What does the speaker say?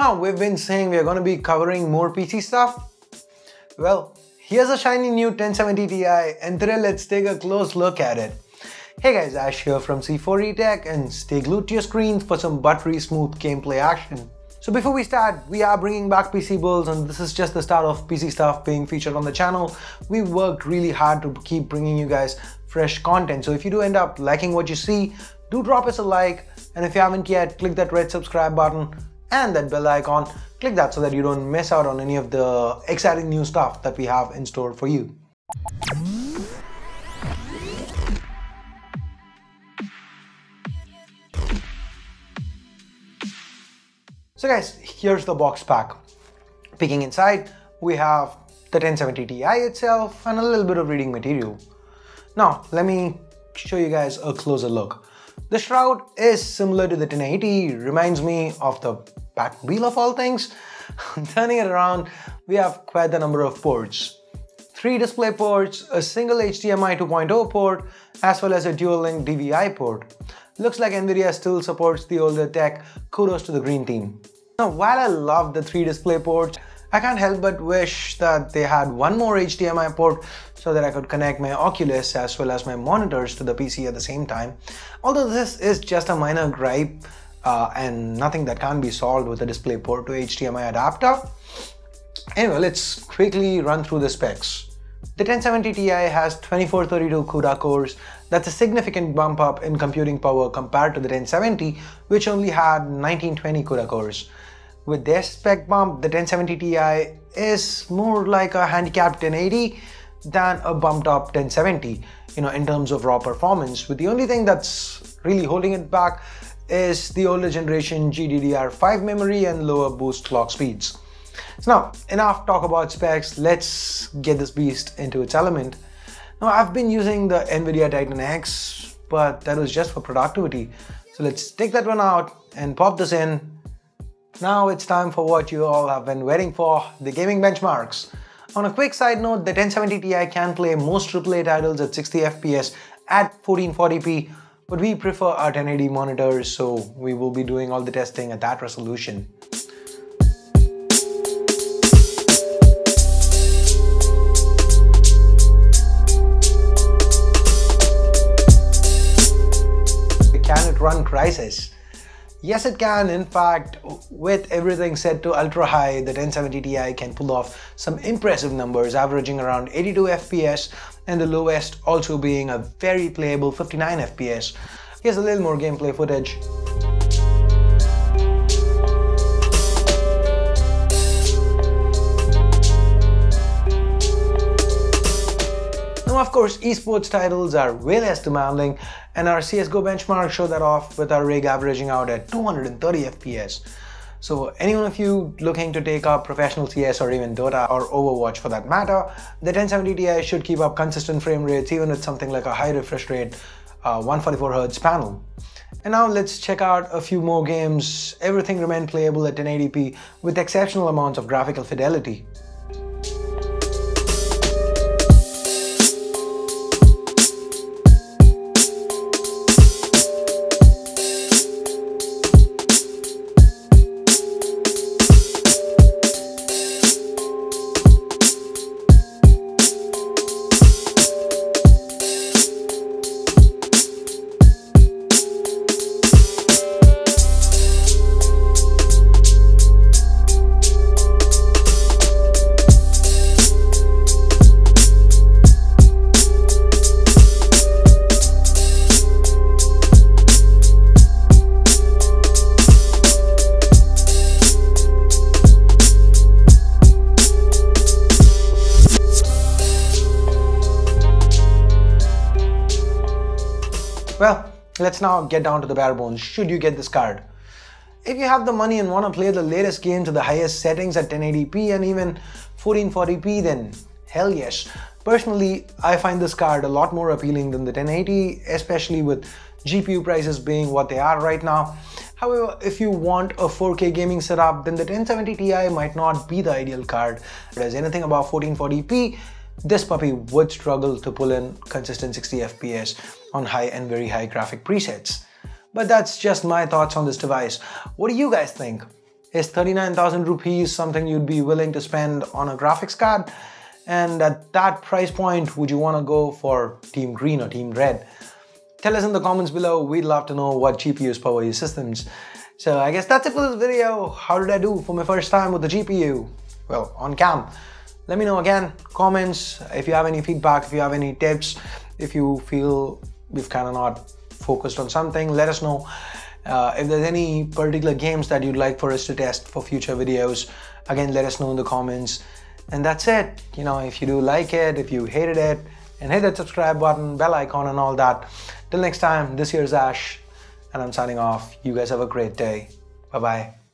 how we've been saying we're going to be covering more PC stuff? Well, here's a shiny new 1070 Ti and today let's take a close look at it. Hey guys, Ash here from C4E Tech and stay glued to your screens for some buttery smooth gameplay action. So before we start, we are bringing back PC builds and this is just the start of PC stuff being featured on the channel. We worked really hard to keep bringing you guys fresh content, so if you do end up liking what you see, do drop us a like, and if you haven't yet, click that red subscribe button and that bell icon, click that so that you don't miss out on any of the exciting new stuff that we have in store for you. So guys, here's the box pack. Peeking inside, we have the 1070 Ti itself and a little bit of reading material. Now, let me show you guys a closer look. The shroud is similar to the 1080, reminds me of the back wheel of all things. Turning it around, we have quite the number of ports. 3 display ports, a single HDMI 2.0 port, as well as a dual link DVI port. Looks like Nvidia still supports the older tech, kudos to the green team. Now, while I love the 3 display ports, I can't help but wish that they had one more HDMI port so that I could connect my Oculus as well as my monitors to the PC at the same time. Although this is just a minor gripe and nothing that can be solved with a DisplayPort to HDMI adapter. Anyway, let's quickly run through the specs. The 1070 Ti has 2432 CUDA cores. That's a significant bump up in computing power compared to the 1070, which only had 1920 CUDA cores. With their spec bump, the 1070 Ti is more like a handicapped 1080 than a bumped up 1070, you know, in terms of raw performance, with the only thing that's really holding it back is the older generation GDDR5 memory and lower boost clock speeds. So now, enough talk about specs, let's get this beast into its element. Now, I've been using the Nvidia Titan X, but that was just for productivity. So let's take that one out and pop this in. Now it's time for what you all have been waiting for, the gaming benchmarks. On a quick side note, the 1070 Ti can play most AAA titles at 60 FPS at 1440p, but we prefer our 1080 monitors, so we will be doing all the testing at that resolution. Can it run Crysis? Yes, it can. In fact, with everything set to ultra high, the 1070 Ti can pull off some impressive numbers, averaging around 82 FPS and the lowest also being a very playable 59 FPS. Here's a little more gameplay footage. Now, of course, esports titles are way less demanding and our CSGO benchmark showed that off with our rig averaging out at 230 FPS. So anyone of you looking to take up professional CS or even Dota or Overwatch for that matter, the 1070 Ti should keep up consistent frame rates even with something like a high refresh rate 144Hz panel. And now let's check out a few more games. Everything remained playable at 1080p with exceptional amounts of graphical fidelity. Well, let's now get down to the bare bones. Should you get this card? If you have the money and want to play the latest game to the highest settings at 1080p and even 1440p, then hell yes. Personally, I find this card a lot more appealing than the 1080, especially with GPU prices being what they are right now. However, if you want a 4K gaming setup, then the 1070 Ti might not be the ideal card. Whereas anything above 1440p, this puppy would struggle to pull in consistent 60 FPS on high and very high graphic presets. But that's just my thoughts on this device. What do you guys think? is 39,000 rupees something you'd be willing to spend on a graphics card? And at that price point, would you want to go for Team Green or Team Red? Tell us in the comments below. We'd love to know what GPUs power your systems. So I guess that's it for this video. How did I do for my first time with the GPU? Well, on cam. Let me know again, comments, if you have any feedback, if you have any tips, if you feel we've kind of not focused on something, let us know. If there's any particular games that you'd like for us to test for future videos, again, let us know in the comments. And that's it. You know, if you do like it, if you hated it, and hit that subscribe button, bell icon and all that. Till next time, this here's Ash and I'm signing off. You guys have a great day. Bye-bye.